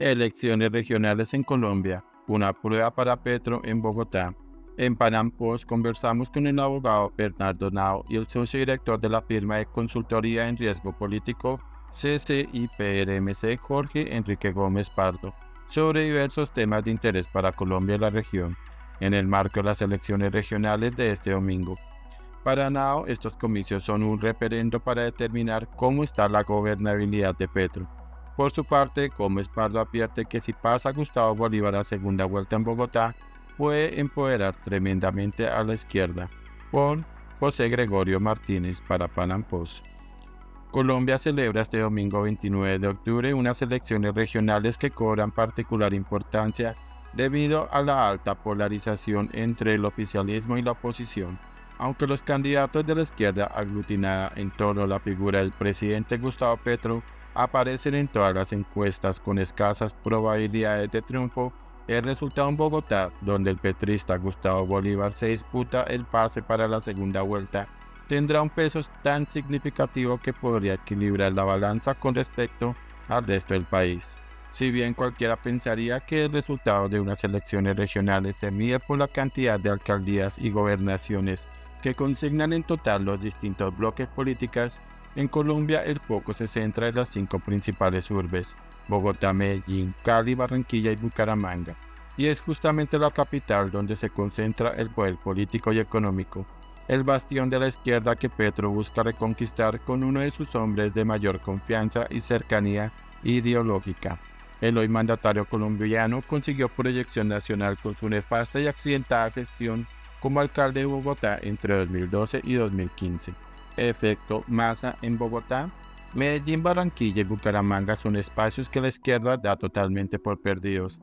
Elecciones regionales en Colombia, una prueba para Petro en Bogotá. En Panam Post conversamos con el abogado Bernardo Nao y el socio director de la firma de consultoría en riesgo político CCIPRMC, Jorge Enrique Gómez Pardo, sobre diversos temas de interés para Colombia y la región, en el marco de las elecciones regionales de este domingo. Para Nao, estos comicios son un referendo para determinar cómo está la gobernabilidad de Petro. Por su parte, Gómez Pardo advierte que si pasa Gustavo Bolívar a segunda vuelta en Bogotá, puede empoderar tremendamente a la izquierda. Por José Gregorio Martínez para Panam Post. Colombia celebra este domingo 29 de octubre unas elecciones regionales que cobran particular importancia debido a la alta polarización entre el oficialismo y la oposición, aunque los candidatos de la izquierda aglutinada en torno a la figura del presidente Gustavo Petro aparecen en todas las encuestas con escasas probabilidades de triunfo. El resultado en Bogotá, donde el petrista Gustavo Bolívar se disputa el pase para la segunda vuelta, tendrá un peso tan significativo que podría equilibrar la balanza con respecto al resto del país. Si bien cualquiera pensaría que el resultado de unas elecciones regionales se mide por la cantidad de alcaldías y gobernaciones que consignan en total los distintos bloques políticos, en Colombia el foco se centra en las 5 principales urbes: Bogotá, Medellín, Cali, Barranquilla y Bucaramanga. Y es justamente la capital donde se concentra el poder político y económico, el bastión de la izquierda que Petro busca reconquistar con uno de sus hombres de mayor confianza y cercanía ideológica. El hoy mandatario colombiano consiguió proyección nacional con su nefasta y accidentada gestión como alcalde de Bogotá entre 2012 y 2015. Efecto Massa en Bogotá, Medellín, Barranquilla y Bucaramanga son espacios que la izquierda da totalmente por perdidos.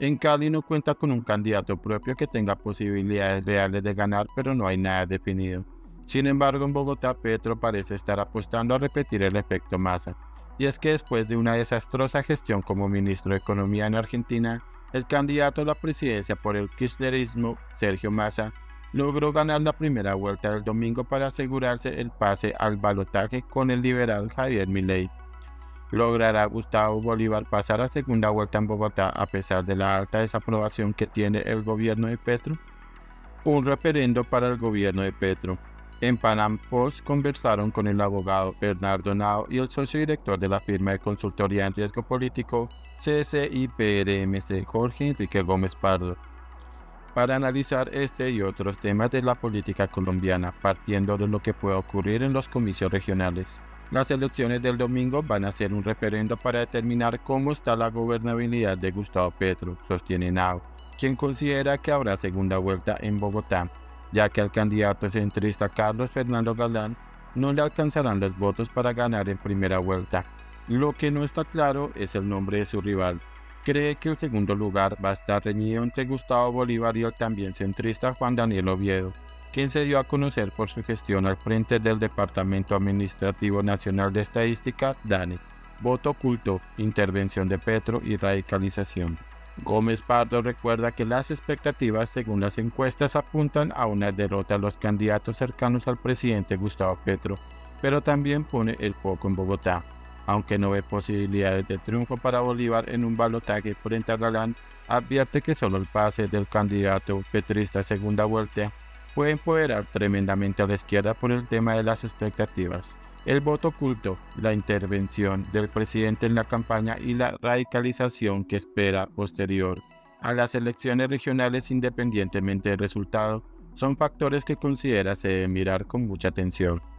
En Cali no cuenta con un candidato propio que tenga posibilidades reales de ganar, pero no hay nada definido. Sin embargo, en Bogotá Petro parece estar apostando a repetir el efecto Massa. Y es que después de una desastrosa gestión como ministro de Economía en Argentina, el candidato a la presidencia por el kirchnerismo, Sergio Massa, logró ganar la primera vuelta del domingo para asegurarse el pase al balotaje con el liberal Javier Milei. ¿Logrará Gustavo Bolívar pasar a segunda vuelta en Bogotá a pesar de la alta desaprobación que tiene el gobierno de Petro? Un referendo para el gobierno de Petro. En Panam Post conversaron con el abogado Bernardo Nao y el socio director de la firma de consultoría en riesgo político CCIPRMC, Jorge Enrique Gómez Pardo, para analizar este y otros temas de la política colombiana, partiendo de lo que puede ocurrir en los comicios regionales. Las elecciones del domingo van a ser un referendo para determinar cómo está la gobernabilidad de Gustavo Petro, sostiene Nao, quien considera que habrá segunda vuelta en Bogotá, ya que al candidato centrista Carlos Fernando Galán no le alcanzarán los votos para ganar en primera vuelta. Lo que no está claro es el nombre de su rival. Cree que el segundo lugar va a estar reñido entre Gustavo Bolívar y el también centrista Juan Daniel Oviedo, quien se dio a conocer por su gestión al frente del Departamento Administrativo Nacional de Estadística, DANE, voto oculto, intervención de Petro y radicalización. Gómez Pardo recuerda que las expectativas según las encuestas apuntan a una derrota a los candidatos cercanos al presidente Gustavo Petro, pero también pone el foco en Bogotá. Aunque no ve posibilidades de triunfo para Bolívar en un balotaje frente a Galán, advierte que solo el pase del candidato petrista a segunda vuelta puede empoderar tremendamente a la izquierda por el tema de las expectativas, el voto oculto, la intervención del presidente en la campaña y la radicalización que espera posterior a las elecciones regionales independientemente del resultado, son factores que considera se debe mirar con mucha atención.